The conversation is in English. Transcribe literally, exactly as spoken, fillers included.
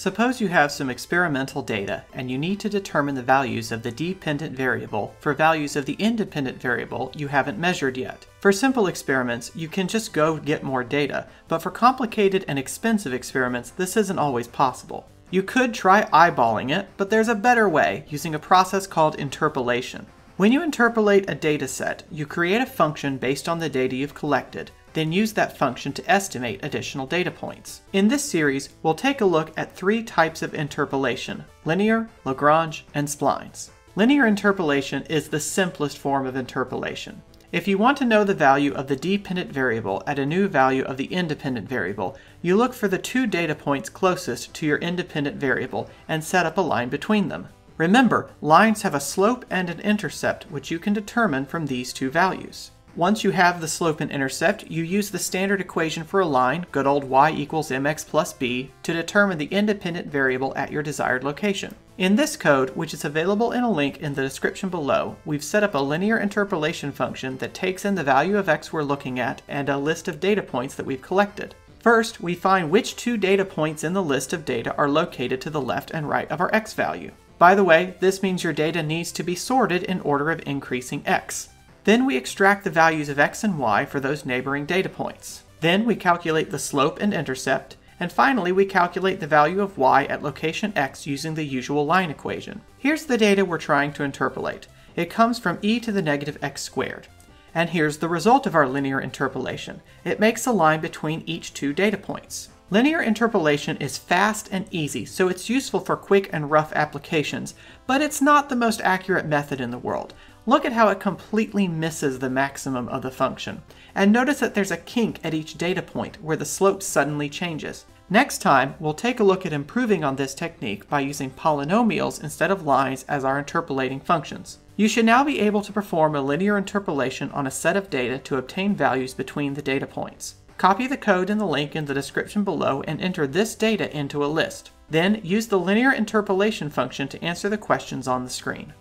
Suppose you have some experimental data and you need to determine the values of the dependent variable for values of the independent variable you haven't measured yet. For simple experiments, you can just go get more data, but for complicated and expensive experiments, this isn't always possible. You could try eyeballing it, but there's a better way using a process called interpolation. When you interpolate a data set, you create a function based on the data you've collected, then use that function to estimate additional data points. In this series, we'll take a look at three types of interpolation: linear, Lagrange, and splines. Linear interpolation is the simplest form of interpolation. If you want to know the value of the dependent variable at a new value of the independent variable, you look for the two data points closest to your independent variable and set up a line between them. Remember, lines have a slope and an intercept, which you can determine from these two values. Once you have the slope and intercept, you use the standard equation for a line, good old y equals mx plus b, to determine the independent variable at your desired location. In this code, which is available in a link in the description below, we've set up a linear interpolation function that takes in the value of x we're looking at and a list of data points that we've collected. First, we find which two data points in the list of data are located to the left and right of our x value. By the way, this means your data needs to be sorted in order of increasing x. Then we extract the values of x and y for those neighboring data points. Then we calculate the slope and intercept. And finally, we calculate the value of y at location x using the usual line equation. Here's the data we're trying to interpolate. It comes from e to the negative x squared. And here's the result of our linear interpolation. It makes a line between each two data points. Linear interpolation is fast and easy, so it's useful for quick and rough applications, but it's not the most accurate method in the world. Look at how it completely misses the maximum of the function. And notice that there's a kink at each data point where the slope suddenly changes. Next time, we'll take a look at improving on this technique by using polynomials instead of lines as our interpolating functions. You should now be able to perform a linear interpolation on a set of data to obtain values between the data points. Copy the code in the link in the description below and enter this data into a list. Then use the linear interpolation function to answer the questions on the screen.